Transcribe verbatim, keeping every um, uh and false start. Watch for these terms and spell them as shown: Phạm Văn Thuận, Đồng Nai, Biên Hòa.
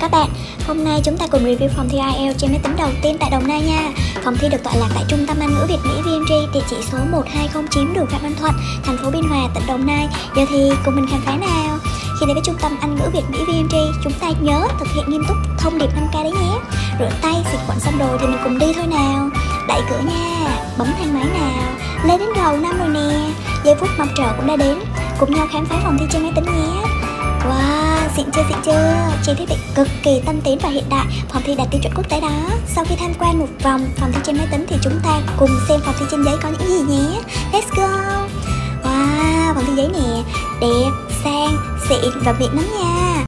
chào các bạn. Hôm nay chúng ta cùng review phòng thi ai eo trên máy tính đầu tiên tại Đồng Nai nha. Phòng thi được tọa lạc tại Trung tâm Anh ngữ Việt Mỹ vê em giê, địa chỉ số một hai không chín đường Phạm Văn Thuận, thành phố Biên Hòa, tỉnh Đồng Nai. Giờ thì cùng mình khám phá nào. Khi đến với Trung tâm Anh ngữ Việt Mỹ vê em giê, chúng ta nhớ thực hiện nghiêm túc thông điệp năm K đấy nhé. Rửa tay, xịt khuẩn xong đồ thì mình cùng đi thôi nào. Đẩy cửa nha, bấm thang máy nào. Lên đến lầu năm rồi nè. Giây phút mong chờ cũng đã đến. Cùng nhau khám phá phòng thi trên máy tính nhé. Wow, xịn chưa xịn chưa, trang thiết bị cực kỳ tân tiến và hiện đại, phòng thi đạt tiêu chuẩn quốc tế đó. Sau khi tham quan một vòng phòng thi trên máy tính thì chúng ta cùng xem phòng thi trên giấy có những gì nhé. Let's go. Wow, phòng thi giấy nè, đẹp, sang, xịn và Việt lắm nha.